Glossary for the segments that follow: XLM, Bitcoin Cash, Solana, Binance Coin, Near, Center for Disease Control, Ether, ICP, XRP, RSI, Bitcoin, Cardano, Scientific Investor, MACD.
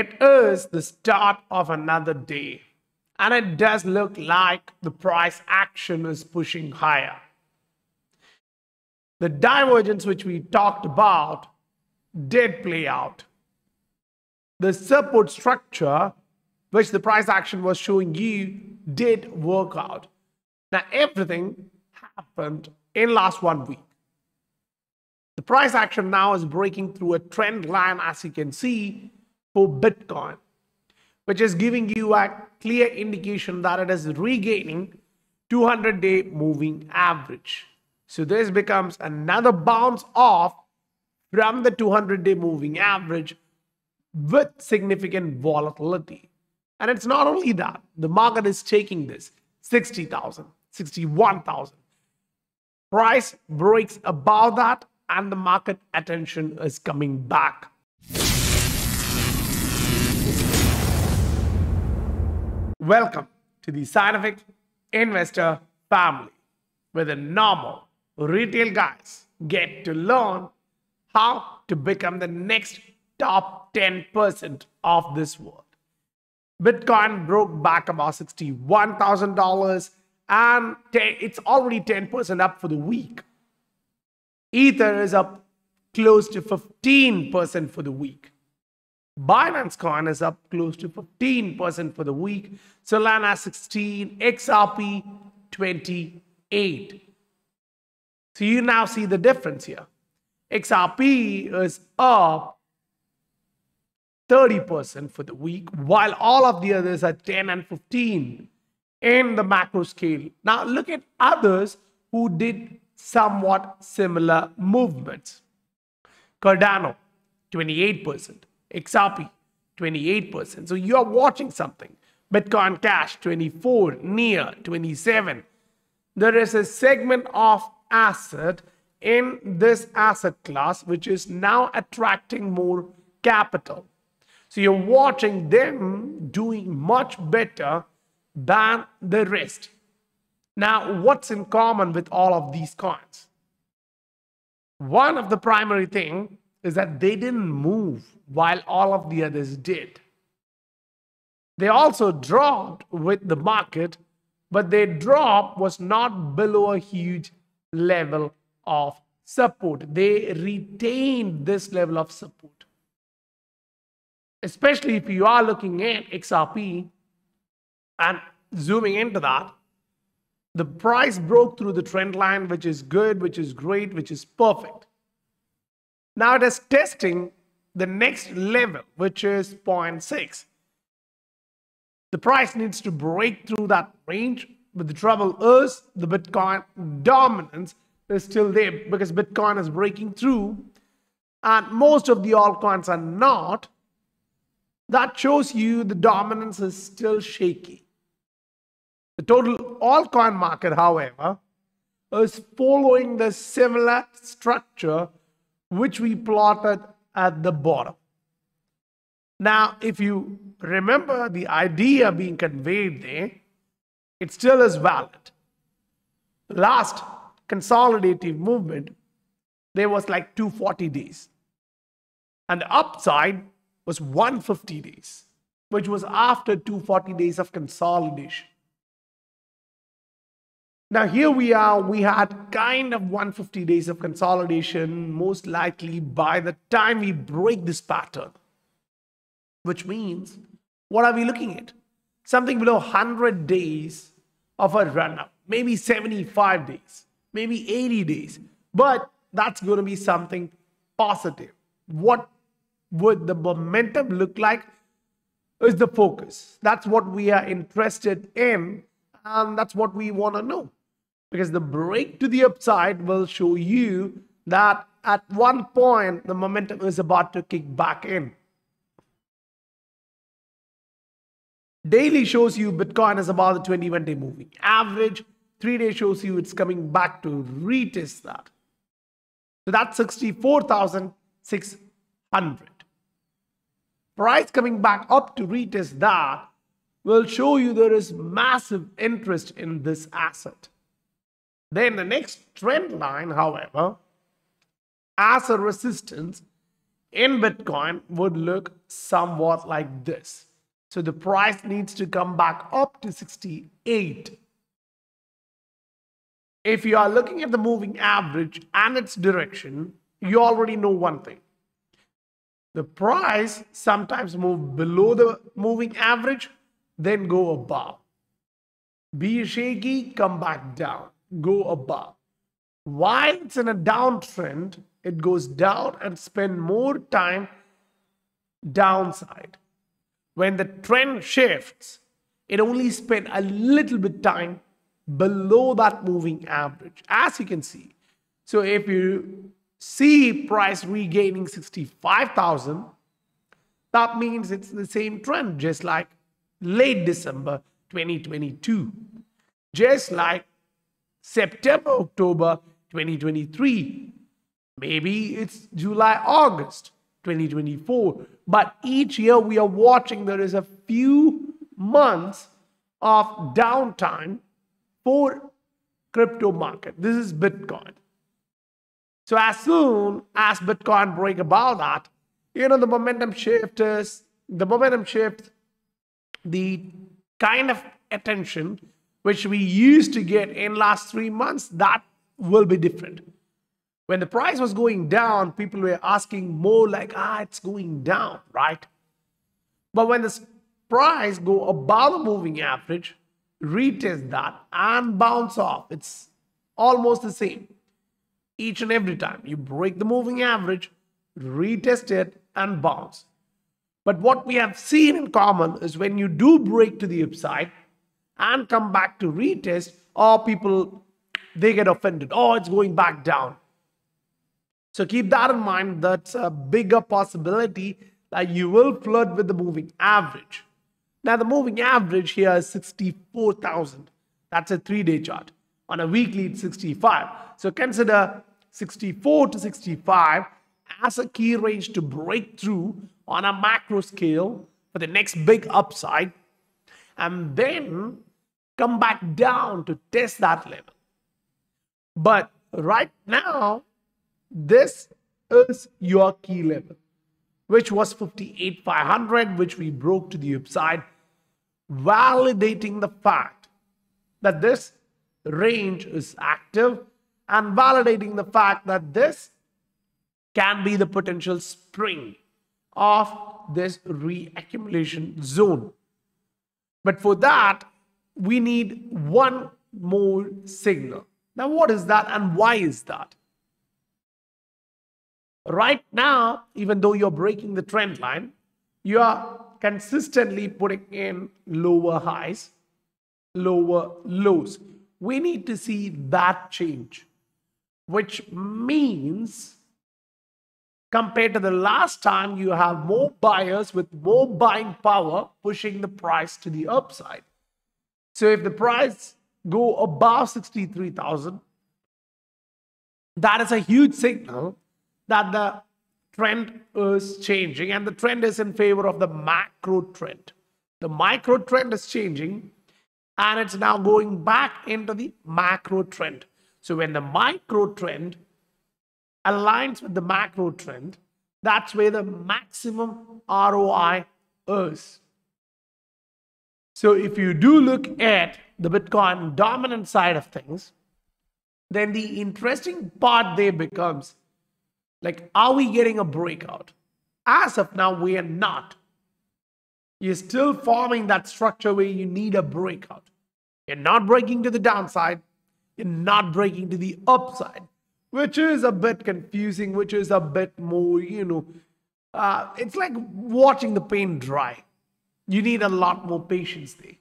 It is the start of another day, and it does look like the price action is pushing higher. The divergence which we talked about did play out. The support structure which the price action was showing you did work out. Now, everything happened in last 1 week. The price action now is breaking through a trend line, as you can see, for Bitcoin, which is giving you a clear indication that it is regaining 200-day moving average. So this becomes another bounce off from the 200-day moving average with significant volatility. And it's not only that, the market is taking this 60,000, 61,000. Price breaks above that and the market attention is coming back. Welcome to the Scientific Investor family, where the normal retail guys get to learn how to become the next top 10% of this world. Bitcoin broke back about $61,000 and it's already 10% up for the week. Ether is up close to 15% for the week. Binance Coin is up close to 15% for the week. Solana 16, XRP 28. So you now see the difference here. XRP is up 30% for the week, while all of the others are 10 and 15 in the macro scale. Now look at others who did somewhat similar movements. Cardano, 28%. XRP, 28%. So you are watching something. Bitcoin Cash, 24. Near, 27. There is a segment of asset in this asset class which is now attracting more capital. So you're watching them doing much better than the rest. Now, what's in common with all of these coins? One of the primary things is that they didn't move while all of the others did. They also dropped with the market, but their drop was not below a huge level of support. They retained this level of support. Especially if you are looking at XRP and zooming into that, the price broke through the trend line, which is good, which is great, which is perfect. Now it is testing the next level, which is 0.6. The price needs to break through that range, but the trouble is the Bitcoin dominance is still there because Bitcoin is breaking through and most of the altcoins are not. That shows you the dominance is still shaky. The total altcoin market, however, is following the similar structure which we plotted at the bottom. Now, if you remember the idea being conveyed there, it still is valid. Last consolidative movement, there was like 240 days. And the upside was 150 days, which was after 240 days of consolidation. Now here we are, we had kind of 150 days of consolidation, most likely by the time we break this pattern. Which means, what are we looking at? Something below 100 days of a run-up, maybe 75 days, maybe 80 days. But that's going to be something positive. What would the momentum look like is the focus. That's what we are interested in, and that's what we want to know. Because the break to the upside will show you that at one point, the momentum is about to kick back in. Daily shows you Bitcoin is about the 21-day moving average. 3-day shows you it's coming back to retest that. So that's 64,600. Price coming back up to retest that will show you there is massive interest in this asset. Then the next trend line, however, as a resistance, in Bitcoin would look somewhat like this. So the price needs to come back up to 68. If you are looking at the moving average and its direction, you already know one thing. The price sometimes moves below the moving average, then go above. Be shaky, come back down, go above. While it's in a downtrend, it goes down and spends more time downside. When the trend shifts, it only spends a little bit time below that moving average, as you can see. So if you see price regaining 65,000, that means it's the same trend, just like late December 2022, just like September, October 2023. Maybe it's July, August 2024. But each year we are watching, there is a few months of downtime for crypto market. This is Bitcoin. So as soon as Bitcoin break above that, you know, the momentum shift, the kind of attention which we used to get in last 3 months, that will be different. When the price was going down, people were asking more like, it's going down, right? But when the price go above the moving average, retest that and bounce off, it's almost the same. Each and every time you break the moving average, retest it and bounce. But what we have seen in common is when you do break to the upside and come back to retest, people, they get offended. Oh, it's going back down. So keep that in mind. That's a bigger possibility that you will flirt with the moving average. Now the moving average here is 64,000. That's a 3-day chart. On a weekly, it's 65. So consider 64 to 65 as a key range to break through on a macro scale for the next big upside, and then come back down to test that level. But right now, this is your key level, which was 58,500, which we broke to the upside, validating the fact that this range is active and validating the fact that this can be the potential spring of this reaccumulation zone. But for that, we need one more signal. Now, what is that and why is that? Right now, even though you're breaking the trend line, you are consistently putting in lower highs, lower lows. We need to see that change, which means compared to the last time, you have more buyers with more buying power pushing the price to the upside. So if the price go above 63,000, that is a huge signal that the trend is changing, and the trend is in favor of the macro trend. The micro trend is changing and it's now going back into the macro trend. So when the micro trend aligns with the macro trend, that's where the maximum ROI is. So if you do look at the Bitcoin dominant side of things, then the interesting part there becomes, like, are we getting a breakout? As of now, we are not. You're still forming that structure where you need a breakout. You're not breaking to the downside. You're not breaking to the upside, which is a bit confusing, which is a bit more, it's like watching the paint dry. You need a lot more patience there.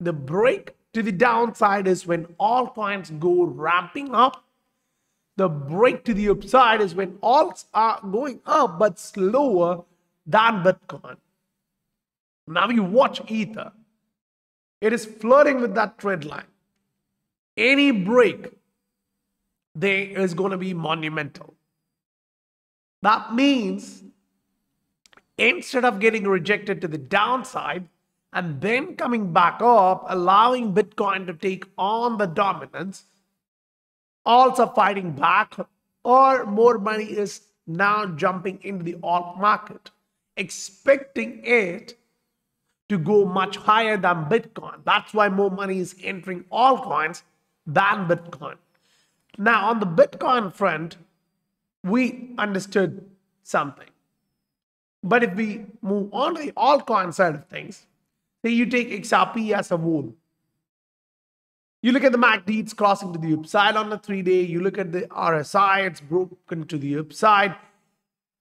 The break to the downside is when all coins go ramping up. The break to the upside is when alts are going up, but slower than Bitcoin. Now you watch Ether. It is flirting with that trend line. Any break there is going to be monumental. That means instead of getting rejected to the downside and then coming back up, allowing Bitcoin to take on the dominance, alts are fighting back, or more money is now jumping into the alt market, expecting it to go much higher than Bitcoin. That's why more money is entering altcoins than Bitcoin. Now, on the Bitcoin front, we understood something. But if we move on to the altcoin side of things, say you take XRP as a whole. You look at the MACD, it's crossing to the upside on the 3-day. You look at the RSI, it's broken to the upside.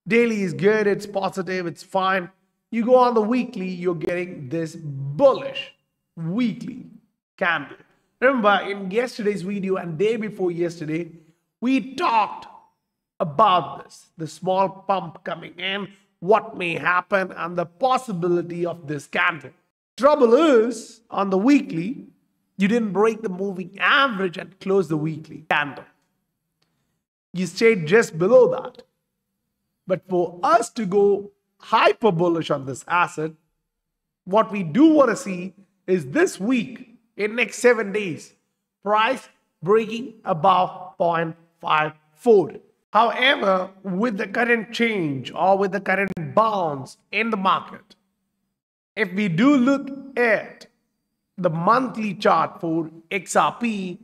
Daily is good, it's positive, it's fine. You go on the weekly, you're getting this bullish weekly candle. Remember, in yesterday's video and day before yesterday, we talked about this, the small pump coming in, what may happen, and the possibility of this candle. Trouble is, on the weekly, you didn't break the moving average and close the weekly candle. You stayed just below that. But for us to go hyper bullish on this asset, what we do want to see is this week, in next 7 days, price breaking above 0.54. However, with the current change or with the current bounce in the market, if we do look at the monthly chart for XRP,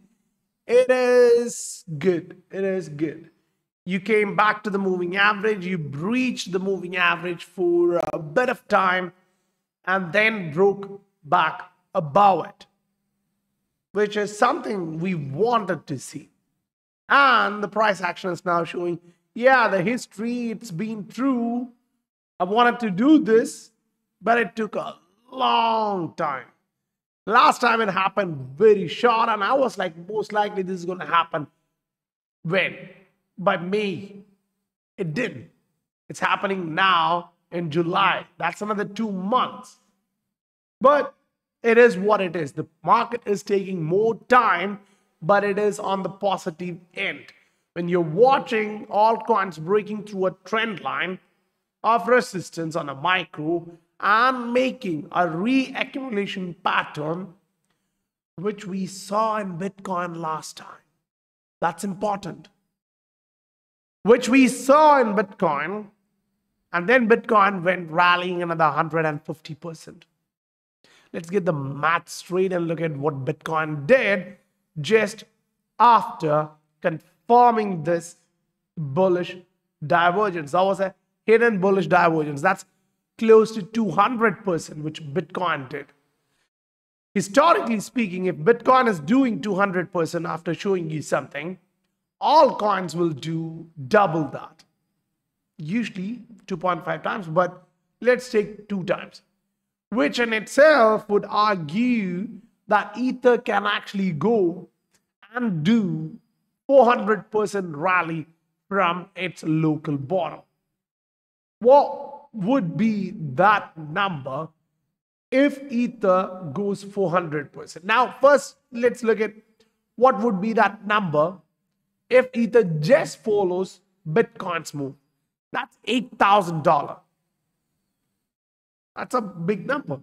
it is good. It is good. You came back to the moving average. You breached the moving average for a bit of time and then broke back above it, which is something we wanted to see. And the price action is now showing, yeah, the history, it's been true. I wanted to do this, but it took a long time. Last time it happened very short, and I was like, most likely this is going to happen when? By May. It didn't. It's happening now in July. That's another 2 months. But it is what it is. The market is taking more time, but it is on the positive end. When you're watching altcoins breaking through a trend line of resistance on a micro, and making a reaccumulation pattern, which we saw in Bitcoin last time. That's important. Which we saw in Bitcoin, and then Bitcoin went rallying another 150%. Let's get the math straight and look at what Bitcoin did just after confirming this bullish divergence. That was a hidden bullish divergence. That's close to 200%, which Bitcoin did. Historically speaking, if Bitcoin is doing 200% after showing you something, all coins will do double that. Usually 2.5 times, but let's take 2 times, which in itself would argue that Ether can actually go and do 400% rally from its local bottom. What would be that number if Ether goes 400%? Now, first, let's look at what would be that number if Ether just follows Bitcoin's move. That's $8,000. That's a big number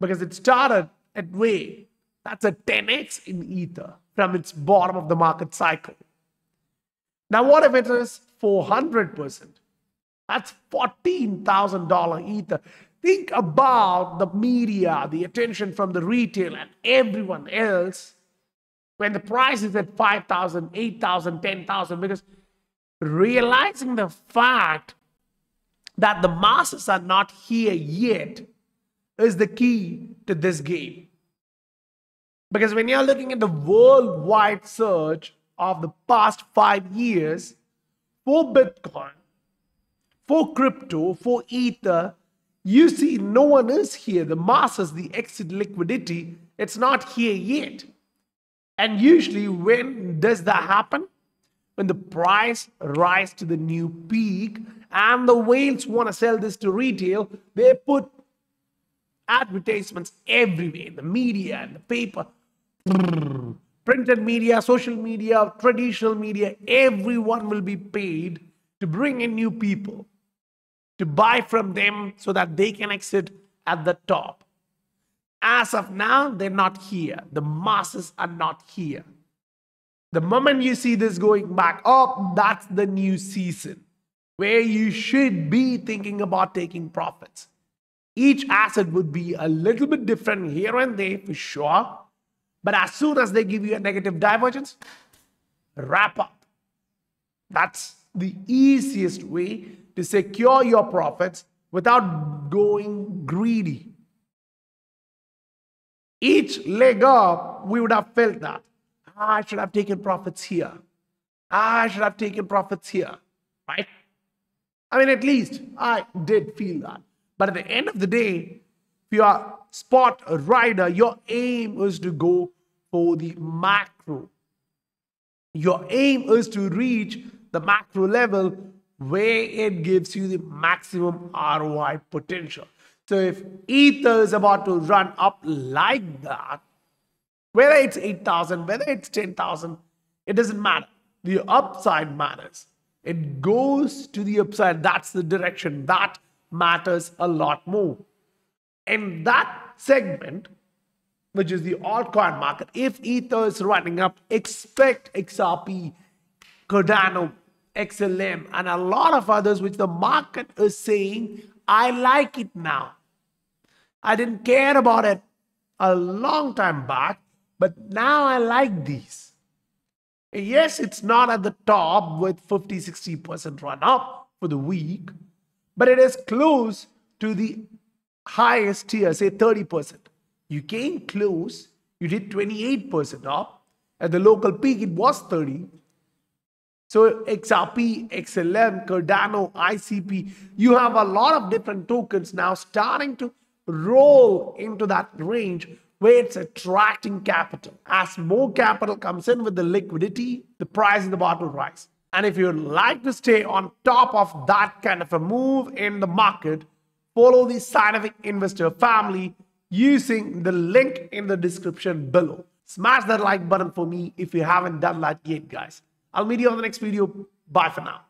because it started at way. That's a 10x in Ether from its bottom of the market cycle. Now, what if it is 400%? That's $14,000 Ether. Think about the media, the attention from the retail and everyone else when the price is at $5,000, $8,000, $10,000, because realizing the fact that the masses are not here yet is the key to this game. Because when you're looking at the worldwide surge of the past 5 years for Bitcoin, for crypto, for Ether, you see no one is here. The masses, the exit liquidity, it's not here yet. And usually when does that happen? When the price rises to the new peak and the whales want to sell this to retail, they put advertisements everywhere, in the media, in the paper, printed media, social media, traditional media, everyone will be paid to bring in new people, to buy from them so that they can exit at the top. As of now, they're not here. The masses are not here. The moment you see this going back up, that's the new season. where you should be thinking about taking profits. Each asset would be a little bit different here and there for sure. But as soon as they give you a negative divergence, wrap up. That's the easiest way to secure your profits without going greedy. Each leg up, we would have felt that. I should have taken profits here. I should have taken profits here, right? I mean, at least I did feel that. But at the end of the day, if you are a spot rider, your aim is to go for the macro. Your aim is to reach the macro level where it gives you the maximum ROI potential. So if Ether is about to run up like that, whether it's 8,000, whether it's 10,000, it doesn't matter. The upside matters. It goes to the upside. That's the direction. That matters a lot more. In that segment, which is the altcoin market, if Ether is running up, expect XRP, Cardano, XLM, and a lot of others which the market is saying, I like it now. I didn't care about it a long time back, but now I like these. Yes, it's not at the top with 50, 60% run up for the week, but it is close to the highest tier, say 30%. You came close, you did 28% up. At the local peak, it was 30. So XRP, XLM, Cardano, ICP, you have a lot of different tokens now starting to roll into that range where it's attracting capital. As more capital comes in with the liquidity, the price in the bottle rise. And if you'd like to stay on top of that kind of a move in the market, follow the Scientific Investor family using the link in the description below. Smash that like button for me if you haven't done that yet, guys. I'll meet you on the next video. Bye for now.